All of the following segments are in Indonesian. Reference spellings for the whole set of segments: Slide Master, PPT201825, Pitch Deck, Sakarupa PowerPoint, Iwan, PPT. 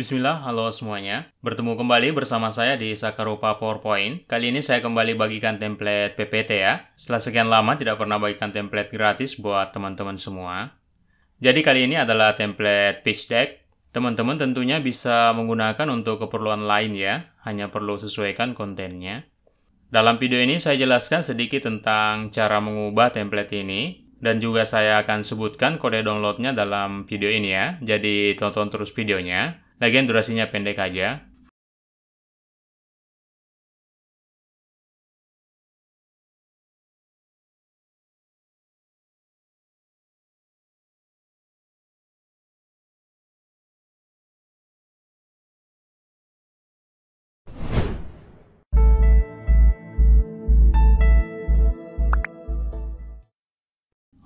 Bismillah, halo semuanya. Bertemu kembali bersama saya di Sakarupa PowerPoint. Kali ini saya kembali bagikan template PPT ya. Setelah sekian lama tidak pernah bagikan template gratis buat teman-teman semua. Jadi kali ini adalah template Pitch Deck. Teman-teman tentunya bisa menggunakan untuk keperluan lain ya. Hanya perlu sesuaikan kontennya. Dalam video ini saya jelaskan sedikit tentang cara mengubah template ini. Dan juga saya akan sebutkan kode downloadnya dalam video ini ya. Jadi tonton terus videonya. Lagian durasinya pendek aja.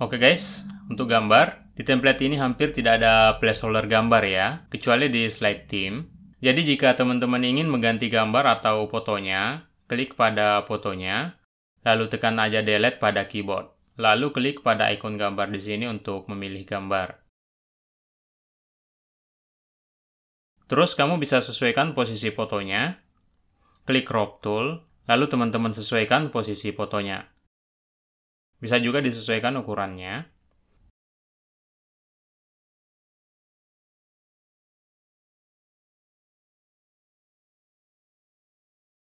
Oke guys, untuk gambar. Di template ini hampir tidak ada placeholder gambar ya, kecuali di slide theme. Jadi jika teman-teman ingin mengganti gambar atau fotonya, klik pada fotonya, lalu tekan aja delete pada keyboard. Lalu klik pada ikon gambar di sini untuk memilih gambar. Terus kamu bisa sesuaikan posisi fotonya. Klik crop tool, lalu teman-teman sesuaikan posisi fotonya. Bisa juga disesuaikan ukurannya.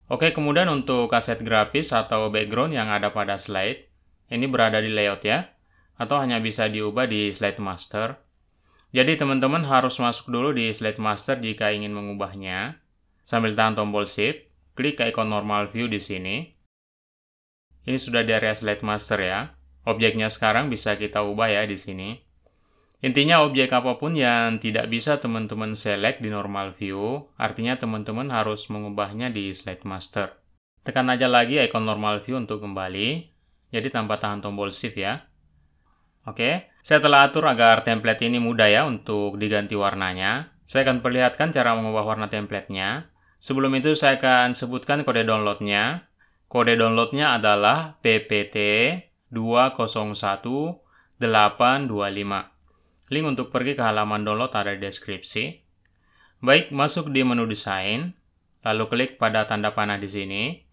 Oke, kemudian untuk kaset grafis atau background yang ada pada slide, ini berada di layout ya, atau hanya bisa diubah di slide master. Jadi teman-teman harus masuk dulu di slide master jika ingin mengubahnya. Sambil tahan tombol shift, klik ke ikon normal view di sini. Ini sudah di area slide master ya. Objeknya sekarang bisa kita ubah ya di sini. Intinya objek apapun yang tidak bisa teman-teman select di normal view, artinya teman-teman harus mengubahnya di slide master. Tekan aja lagi ikon normal view untuk kembali, jadi tanpa tahan tombol shift ya. Oke, saya telah atur agar template ini mudah ya untuk diganti warnanya. Saya akan perlihatkan cara mengubah warna template-nya. Sebelum itu saya akan sebutkan kode downloadnya. Kode downloadnya adalah PPT201825. Link untuk pergi ke halaman download ada di deskripsi. Baik, masuk di menu desain, lalu klik pada tanda panah di sini,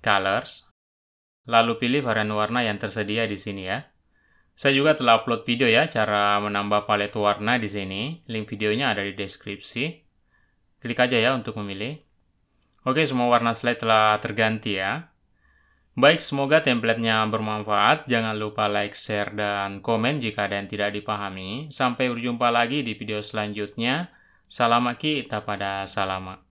colors, lalu pilih varian warna yang tersedia di sini ya. Saya juga telah upload video ya cara menambah palet warna di sini, link videonya ada di deskripsi. Klik aja ya untuk memilih. Oke, semua warna slide telah terganti ya. Baik, semoga template-nya bermanfaat. Jangan lupa like, share, dan komen jika ada yang tidak dipahami. Sampai berjumpa lagi di video selanjutnya. Salam aki, tapada salama.